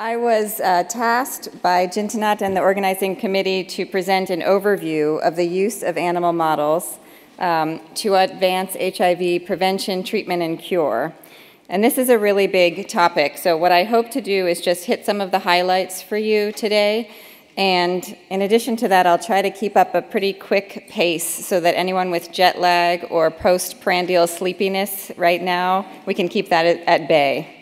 I was tasked by Jintanat and the organizing committee to present an overview of the use of animal models to advance HIV prevention, treatment, and cure. And this is a really big topic, so what I hope to do is just hit some of the highlights for you today. And in addition to that, I'll try to keep up a pretty quick pace so that anyone with jet lag or postprandial sleepiness right now, we can keep that at bay.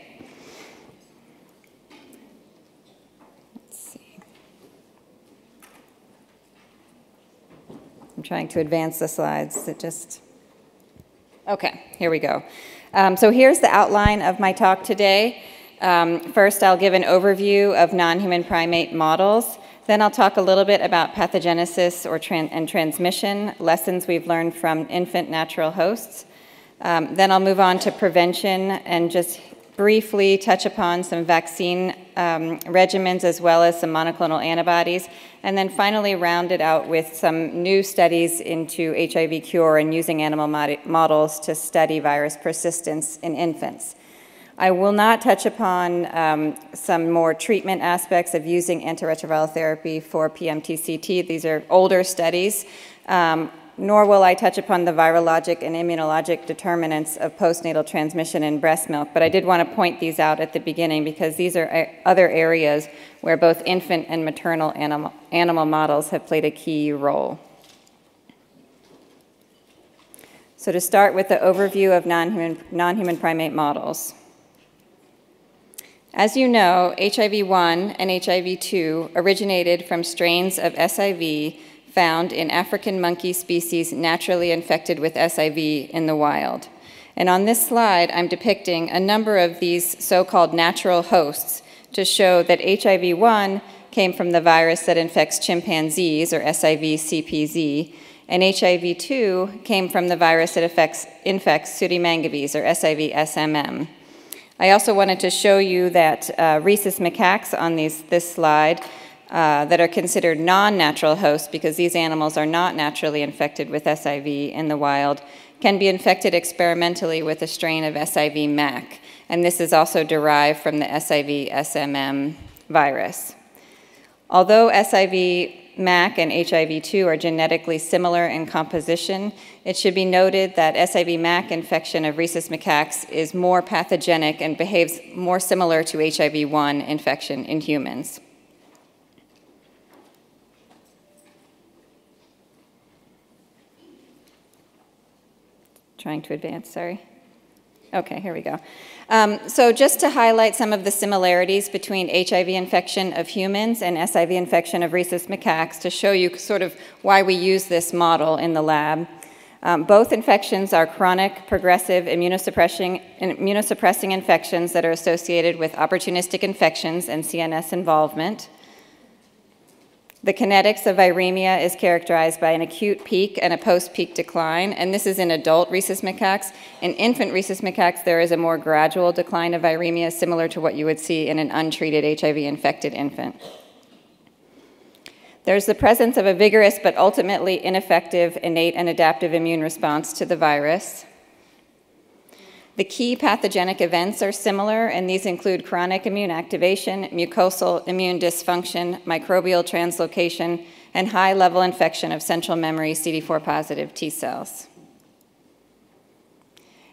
I'm trying to advance the slides. Okay, here we go. So here's the outline of my talk today. First, I'll give an overview of non-human primate models. Then I'll talk a little bit about pathogenesis or transmission, lessons we've learned from infant natural hosts. Then I'll move on to prevention and just briefly touch upon some vaccine regimens as well as some monoclonal antibodies, and then finally round it out with some new studies into HIV cure and using animal models to study virus persistence in infants. I will not touch upon some more treatment aspects of using antiretroviral therapy for PMTCT. These are older studies. Nor will I touch upon the virologic and immunologic determinants of postnatal transmission in breast milk, but I did want to point these out at the beginning because these are other areas where both infant and maternal animal models have played a key role. So to start with the overview of non-human primate models. As you know, HIV-1 and HIV-2 originated from strains of SIV found in African monkey species naturally infected with SIV in the wild. And on this slide, I'm depicting a number of these so-called natural hosts to show that HIV-1 came from the virus that infects chimpanzees, or SIV-CPZ, and HIV-2 came from the virus that infects pseudomangabees, or SIV-SMM. I also wanted to show you that rhesus macaques on this slide that are considered non-natural hosts, because these animals are not naturally infected with SIV in the wild, can be infected experimentally with a strain of SIV-MAC. And this is also derived from the SIV-SMM virus. Although SIV-MAC and HIV-2 are genetically similar in composition, it should be noted that SIV-MAC infection of rhesus macaques is more pathogenic and behaves more similar to HIV-1 infection in humans. Trying to advance, sorry. Okay, here we go. So just to highlight some of the similarities between HIV infection of humans and SIV infection of rhesus macaques to show you sort of why we use this model in the lab. Both infections are chronic, progressive, immunosuppressing infections that are associated with opportunistic infections and CNS involvement. The kinetics of viremia is characterized by an acute peak and a post-peak decline, and this is in adult rhesus macaques. In infant rhesus macaques, there is a more gradual decline of viremia, similar to what you would see in an untreated HIV-infected infant. There's the presence of a vigorous but ultimately ineffective innate and adaptive immune response to the virus. The key pathogenic events are similar, and these include chronic immune activation, mucosal immune dysfunction, microbial translocation, and high-level infection of central memory CD4-positive T cells.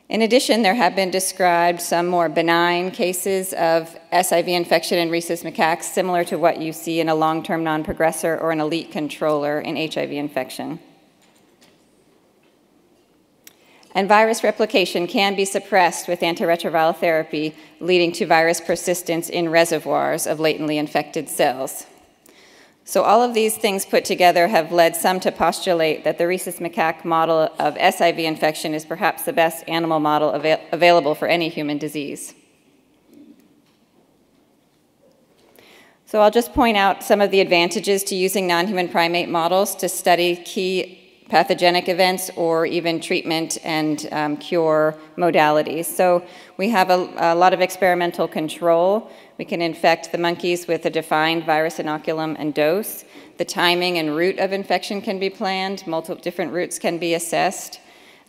In addition, there have been described some more benign cases of SIV infection in rhesus macaques, similar to what you see in a long-term non-progressor or an elite controller in HIV infection. And virus replication can be suppressed with antiretroviral therapy, leading to virus persistence in reservoirs of latently infected cells. So all of these things put together have led some to postulate that the rhesus macaque model of SIV infection is perhaps the best animal model available for any human disease. So I'll just point out some of the advantages to using non-human primate models to study key pathogenic events or even treatment and cure modalities. So we have a lot of experimental control. We can infect the monkeys with a defined virus inoculum and dose. The timing and route of infection can be planned. Multiple different routes can be assessed.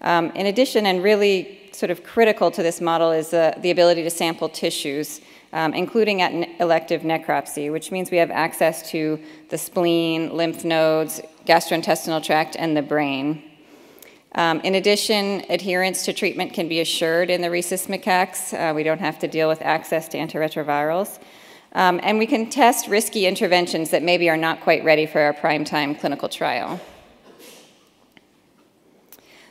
In addition, and really sort of critical to this model, is the ability to sample tissues, including at elective necropsy, which means we have access to the spleen, lymph nodes, gastrointestinal tract, and the brain. In addition, adherence to treatment can be assured in the rhesus macaques. We don't have to deal with access to antiretrovirals. And we can test risky interventions that maybe are not quite ready for our prime-time clinical trial.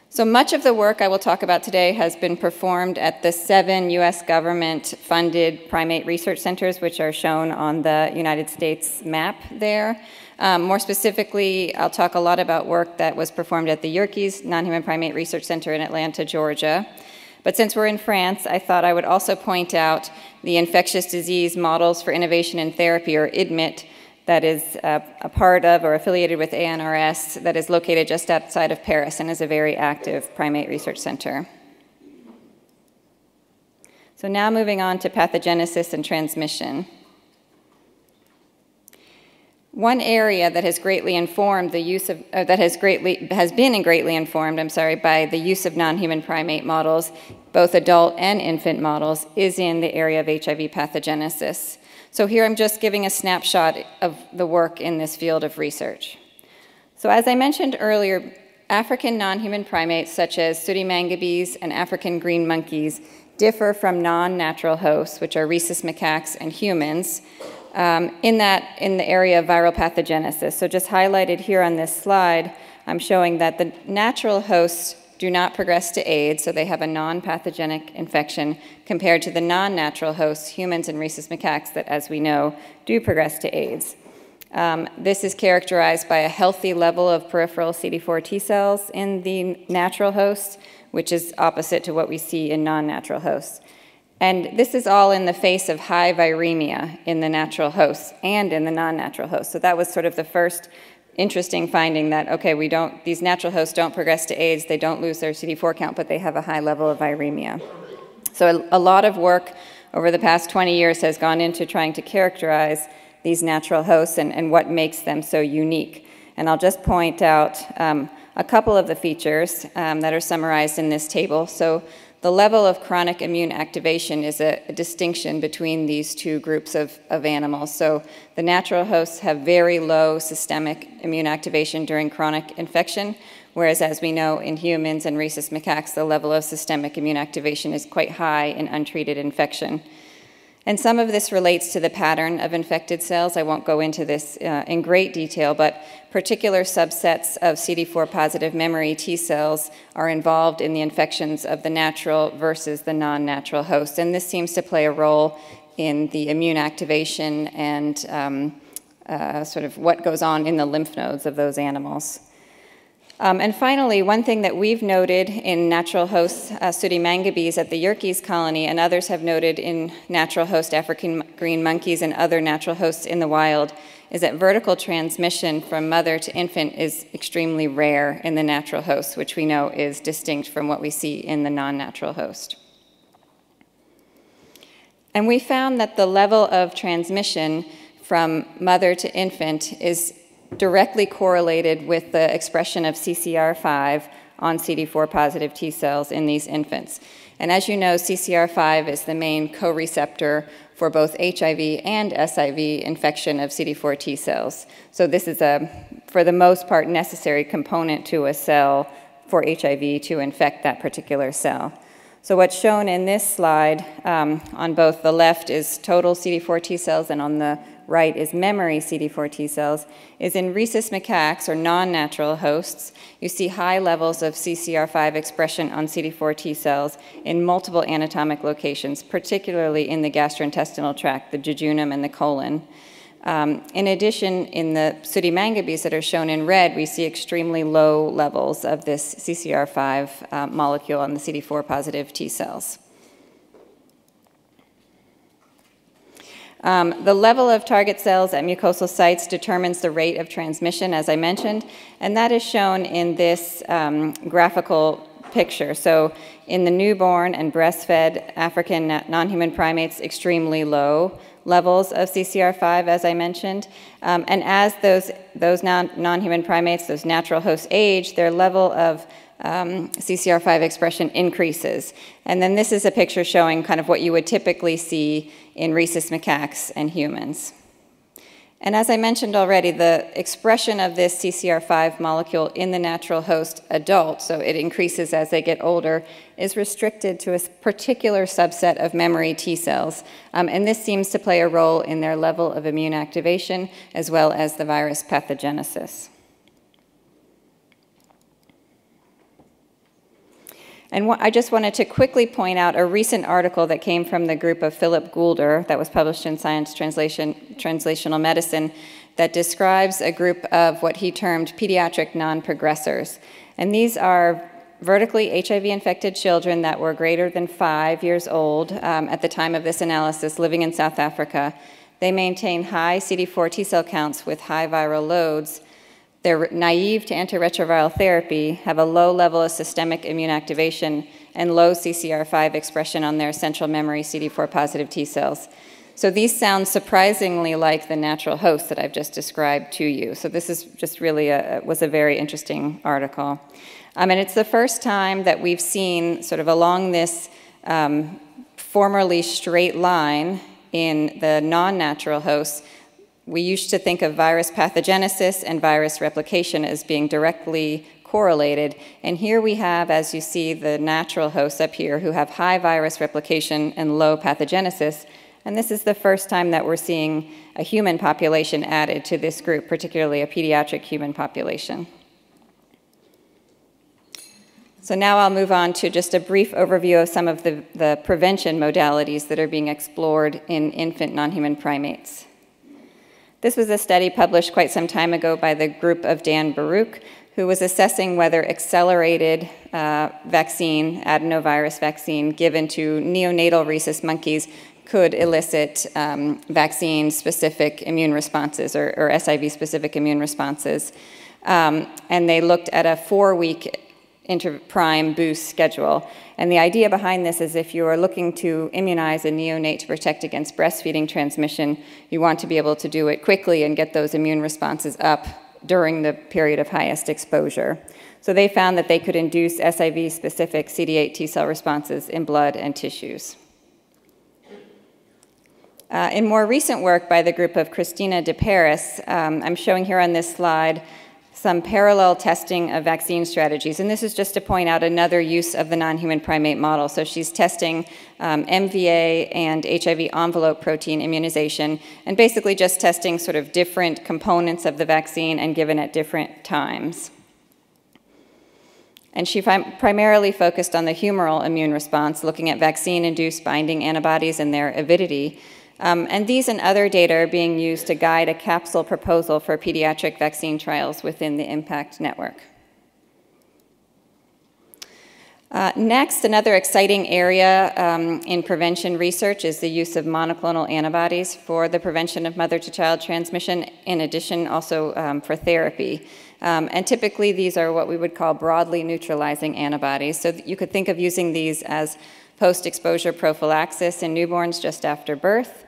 So much of the work I will talk about today has been performed at the 7 US government-funded primate research centers, which are shown on the United States map there. More specifically, I'll talk a lot about work that was performed at the Yerkes Non-Human Primate Research Center in Atlanta, Georgia. But since we're in France, I thought I would also point out the Infectious Disease Models for Innovation in Therapy, or IDMIT, that is a part of or affiliated with ANRS, that is located just outside of Paris and is a very active primate research center. So now moving on to pathogenesis and transmission. One area that has greatly informed the use of, has been greatly informed by the use of non-human primate models, both adult and infant models, is in the area of HIV pathogenesis. So here I'm just giving a snapshot of the work in this field of research. So as I mentioned earlier, African non-human primates such as Sudimangabes and African green monkeys differ from non-natural hosts, which are rhesus macaques and humans, in the area of viral pathogenesis. So just highlighted here on this slide, I'm showing that the natural hosts do not progress to AIDS, so they have a non-pathogenic infection, compared to the non-natural hosts, humans and rhesus macaques, that, as we know, do progress to AIDS. This is characterized by a healthy level of peripheral CD4 T cells in the natural hosts, which is opposite to what we see in non-natural hosts. And this is all in the face of high viremia in the natural hosts and in the non-natural hosts. So that was sort of the first interesting finding that, okay, these natural hosts don't progress to AIDS, they don't lose their CD4 count, but they have a high level of viremia. So a lot of work over the past 20 years has gone into trying to characterize these natural hosts and what makes them so unique. And I'll just point out a couple of the features that are summarized in this table. So the level of chronic immune activation is a distinction between these two groups of animals. So the natural hosts have very low systemic immune activation during chronic infection, whereas, as we know, in humans and rhesus macaques, the level of systemic immune activation is quite high in untreated infection. And some of this relates to the pattern of infected cells. I won't go into this in great detail, but particular subsets of CD4-positive memory T cells are involved in the infections of the natural versus the non-natural host. And this seems to play a role in the immune activation and sort of what goes on in the lymph nodes of those animals. And finally, one thing that we've noted in natural host Sudimangabes at the Yerkes colony, and others have noted in natural host African green monkeys and other natural hosts in the wild, is that vertical transmission from mother to infant is extremely rare in the natural host, which we know is distinct from what we see in the non-natural host. And we found that the level of transmission from mother to infant is directly correlated with the expression of CCR5 on CD4-positive T cells in these infants. And as you know, CCR5 is the main co-receptor for both HIV and SIV infection of CD4 T cells. So this is a, for the most part, necessary component to a cell for HIV to infect that particular cell. So what's shown in this slide, on both the left is total CD4 T cells and on the right is memory CD4 T cells, is in rhesus macaques, or non-natural hosts, you see high levels of CCR5 expression on CD4 T cells in multiple anatomic locations, particularly in the gastrointestinal tract, the jejunum and the colon. In addition, in the Sudimangabes that are shown in red, we see extremely low levels of this CCR5 molecule on the CD4-positive T cells. The level of target cells at mucosal sites determines the rate of transmission, as I mentioned, and that is shown in this graphical picture. So in the newborn and breastfed African non-human primates, extremely low levels of CCR5, as I mentioned. And as those non-human primates, those natural hosts age, their level of CCR5 expression increases. And then this is a picture showing kind of what you would typically see in rhesus macaques and humans. And as I mentioned already, the expression of this CCR5 molecule in the natural host adult, so it increases as they get older, is restricted to a particular subset of memory T cells. And this seems to play a role in their level of immune activation as well as the virus pathogenesis. And I just wanted to quickly point out a recent article that came from the group of Philip Goulder that was published in Science Translational Medicine that describes a group of what he termed pediatric non-progressors. And these are vertically HIV-infected children that were greater than 5 years old at the time of this analysis living in South Africa. They maintain high CD4 T cell counts with high viral loads. They're naive to antiretroviral therapy, have a low level of systemic immune activation, and low CCR5 expression on their central memory CD4 positive T cells. So these sound surprisingly like the natural host that I've just described to you. So this is just really was a very interesting article. And it's the first time that we've seen sort of along this formerly straight line in the non-natural hosts. We used to think of virus pathogenesis and virus replication as being directly correlated. And here we have, as you see, the natural hosts up here who have high virus replication and low pathogenesis. And this is the first time that we're seeing a human population added to this group, particularly a pediatric human population. So now I'll move on to just a brief overview of some of the prevention modalities that are being explored in infant non-human primates. This was a study published quite some time ago by the group of Dan Baruch, who was assessing whether accelerated adenovirus vaccine given to neonatal rhesus monkeys could elicit vaccine-specific immune responses or SIV-specific immune responses. And they looked at a 4-week interprime boost schedule. And the idea behind this is if you are looking to immunize a neonate to protect against breastfeeding transmission, you want to be able to do it quickly and get those immune responses up during the period of highest exposure. So they found that they could induce SIV-specific CD8 T-cell responses in blood and tissues. In more recent work by the group of Christina De Paris, I'm showing here on this slide some parallel testing of vaccine strategies. And this is just to point out another use of the non-human primate model. So she's testing MVA and HIV envelope protein immunization, and basically just testing sort of different components of the vaccine and given at different times. And she primarily focused on the humoral immune response, looking at vaccine-induced binding antibodies and their avidity. And these and other data are being used to guide a capsule proposal for pediatric vaccine trials within the IMPACT network. Next, another exciting area in prevention research is the use of monoclonal antibodies for the prevention of mother-to-child transmission, in addition also for therapy. And typically these are what we would call broadly neutralizing antibodies. So you could think of using these as post-exposure prophylaxis in newborns just after birth,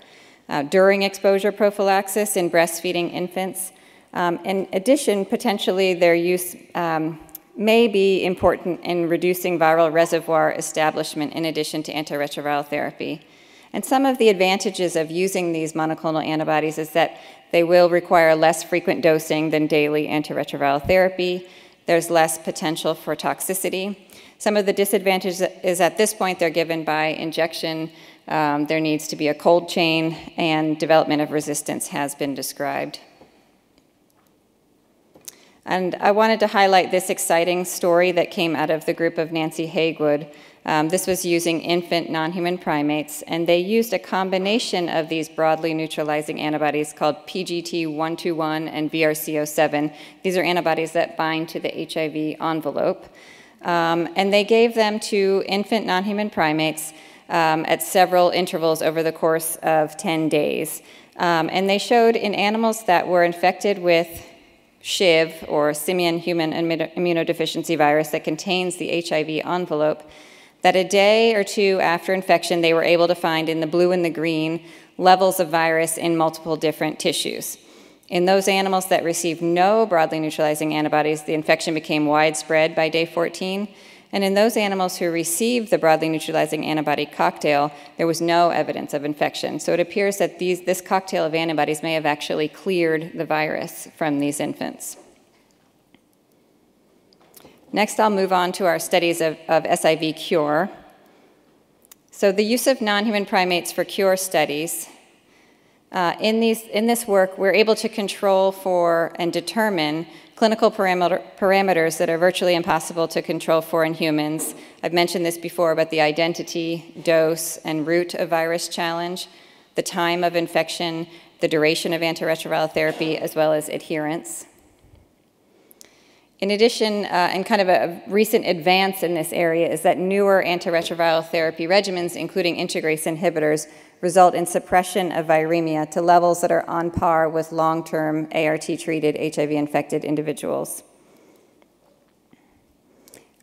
during exposure prophylaxis in breastfeeding infants. In addition, potentially their use may be important in reducing viral reservoir establishment in addition to antiretroviral therapy. And some of the advantages of using these monoclonal antibodies is that they will require less frequent dosing than daily antiretroviral therapy. There's less potential for toxicity. Some of the disadvantages is at this point they're given by injection. There needs to be a cold chain, and development of resistance has been described. And I wanted to highlight this exciting story that came out of the group of Nancy Haywood. This was using infant non-human primates, and they used a combination of these broadly neutralizing antibodies called PGT121 and VRC07. These are antibodies that bind to the HIV envelope. And they gave them to infant non-human primates at several intervals over the course of 10 days. And they showed in animals that were infected with SHIV, or simian human immunodeficiency virus, that contains the HIV envelope, that a day or two after infection they were able to find in the blue and the green levels of virus in multiple different tissues. In those animals that received no broadly neutralizing antibodies, the infection became widespread by day 14. And in those animals who received the broadly neutralizing antibody cocktail, there was no evidence of infection. So it appears that this cocktail of antibodies may have actually cleared the virus from these infants. Next, I'll move on to our studies of SIV cure. So the use of non-human primates for cure studies. In this work, we're able to control for and determine clinical parameters that are virtually impossible to control for in humans. I've mentioned this before about the identity, dose, and route of virus challenge, the time of infection, the duration of antiretroviral therapy, as well as adherence. In addition, and kind of a recent advance in this area, is that newer antiretroviral therapy regimens, including integrase inhibitors, result in suppression of viremia to levels that are on par with long-term ART-treated HIV-infected individuals.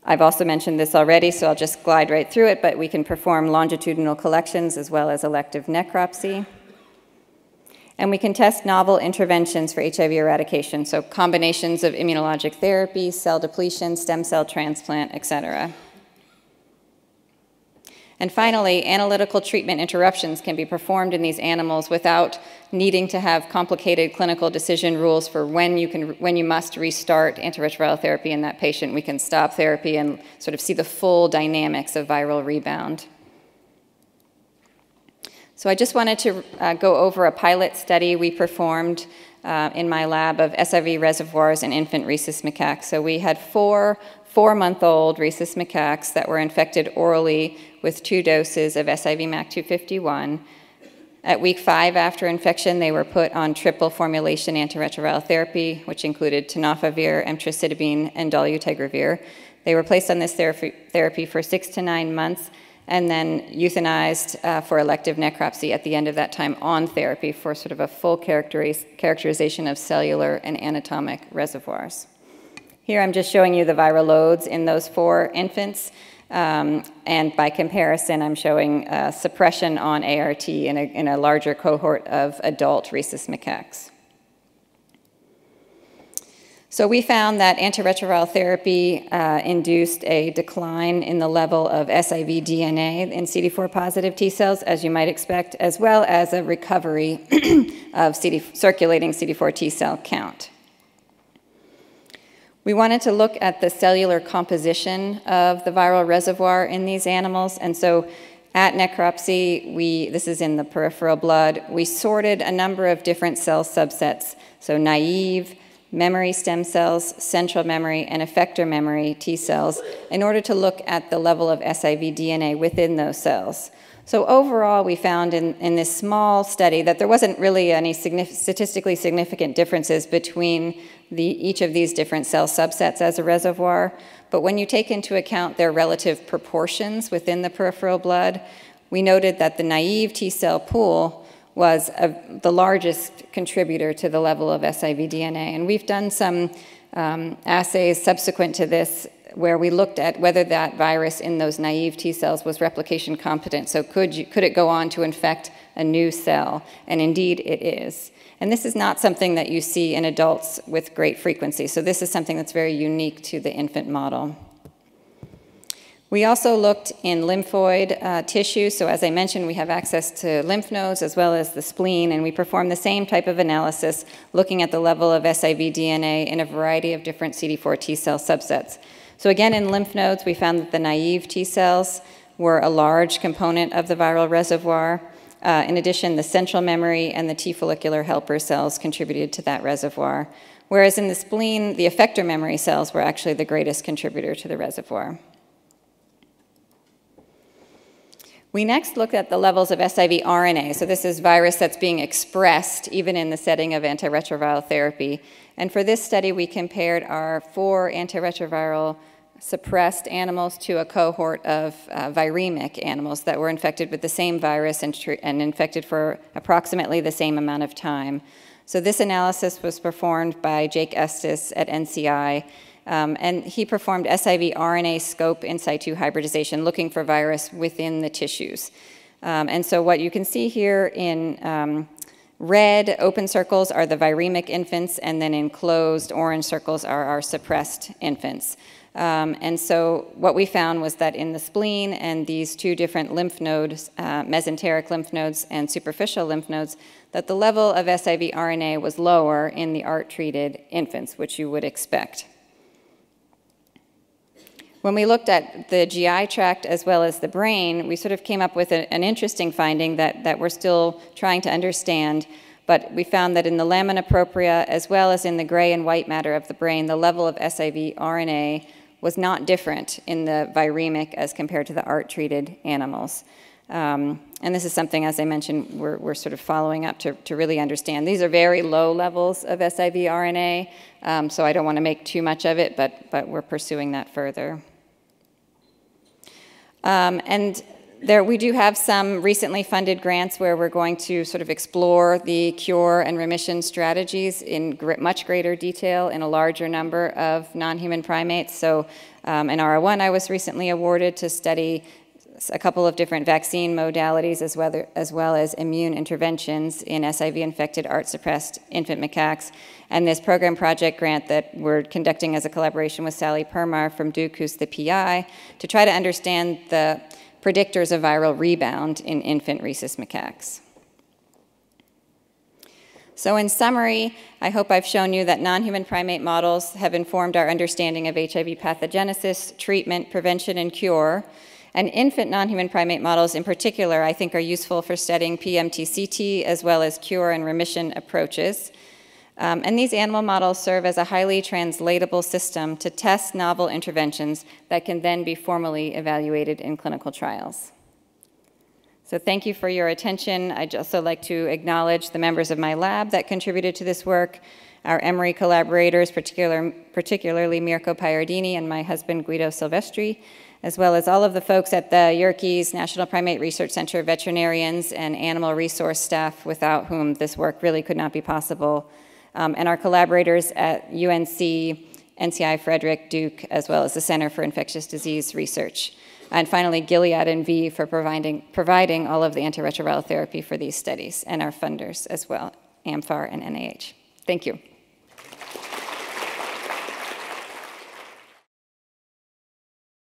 I've also mentioned this already, so I'll just glide right through it, but we can perform longitudinal collections as well as elective necropsy. And we can test novel interventions for HIV eradication, so combinations of immunologic therapy, cell depletion, stem cell transplant, etc. And finally, analytical treatment interruptions can be performed in these animals without needing to have complicated clinical decision rules for when you must restart antiretroviral therapy in that patient. We can stop therapy and sort of see the full dynamics of viral rebound. So I just wanted to go over a pilot study we performed in my lab of SIV reservoirs in infant rhesus macaques. So we had four four-month-old rhesus macaques that were infected orally with 2 doses of SIV-MAC251. At week 5 after infection, they were put on triple formulation antiretroviral therapy, which included tenofovir, emtricitabine, and dolutegravir. They were placed on this therapy for 6 to 9 months, and then euthanized for elective necropsy at the end of that time on therapy for sort of a full characterization of cellular and anatomic reservoirs. Here I'm just showing you the viral loads in those 4 infants, and by comparison I'm showing suppression on ART in a larger cohort of adult rhesus macaques. So we found that antiretroviral therapy induced a decline in the level of SIV DNA in CD4-positive T cells, as you might expect, as well as a recovery of circulating CD4 T cell count. We wanted to look at the cellular composition of the viral reservoir in these animals, and so at necropsy, this is in the peripheral blood, we sorted a number of different cell subsets, so naive, memory stem cells, central memory, and effector memory T cells in order to look at the level of SIV DNA within those cells. So overall, we found in this small study that there wasn't really any statistically significant differences between each of these different cell subsets as a reservoir. But when you take into account their relative proportions within the peripheral blood, we noted that the naive T cell pool was the largest contributor to the level of SIV DNA. And we've done some assays subsequent to this where we looked at whether that virus in those naive T cells was replication competent. So could it go on to infect a new cell? And indeed it is. And this is not something that you see in adults with great frequency. So this is something that's very unique to the infant model. We also looked in lymphoid tissue, so as I mentioned, we have access to lymph nodes as well as the spleen, and we performed the same type of analysis looking at the level of SIV DNA in a variety of different CD4 T cell subsets. So again, in lymph nodes, we found that the naive T cells were a large component of the viral reservoir. In addition, the central memory and the T follicular helper cells contributed to that reservoir, whereas in the spleen, the effector memory cells were actually the greatest contributor to the reservoir. We next looked at the levels of SIV RNA. So this is virus that's being expressed even in the setting of antiretroviral therapy. And for this study, we compared our 4 antiretroviral suppressed animals to a cohort of viremic animals that were infected with the same virus and infected for approximately the same amount of time. So this analysis was performed by Jake Estes at NCI. And he performed SIV RNA scope in situ hybridization, looking for virus within the tissues. And so what you can see here in Red open circles are the viremic infants, and then enclosed orange circles are our suppressed infants. And so what we found was that in the spleen and these two different lymph nodes, mesenteric lymph nodes and superficial lymph nodes, that the level of SIV RNA was lower in the ART-treated infants, which you would expect. When we looked at the GI tract as well as the brain, we sort of came up with an interesting finding that we're still trying to understand. But we found that in the lamina propria, as well as in the gray and white matter of the brain, the level of SIV RNA was not different in the viremic as compared to the ART-treated animals. And this is something, as I mentioned, we're sort of following up to really understand. These are very low levels of SIV RNA, so I don't want to make too much of it, but we're pursuing that further. And there, we do have some recently funded grants where we're going to sort of explore the cure and remission strategies in much greater detail in a larger number of non-human primates. So in R01, I was recently awarded to study a couple of different vaccine modalities as well as immune interventions in SIV-infected ART-suppressed infant macaques. And this program project grant that we're conducting as a collaboration with Sally Permar from Duke, who's the PI, to try to understand the predictors of viral rebound in infant rhesus macaques. So in summary, I hope I've shown you that non-human primate models have informed our understanding of HIV pathogenesis, treatment, prevention, and cure. And infant non-human primate models in particular, I think, are useful for studying PMTCT as well as cure and remission approaches. And these animal models serve as a highly translatable system to test novel interventions that can then be formally evaluated in clinical trials. So thank you for your attention. I'd also like to acknowledge the members of my lab that contributed to this work, our Emory collaborators, particularly Mirko Paiardini and my husband Guido Silvestri, as well as all of the folks at the Yerkes National Primate Research Center, veterinarians and animal resource staff, without whom this work really could not be possible. And our collaborators at UNC, NCI, Frederick, Duke, as well as the Center for Infectious Disease Research. And finally, Gilead and V for providing all of the antiretroviral therapy for these studies, and our funders as well, AMFAR and NIH. Thank you.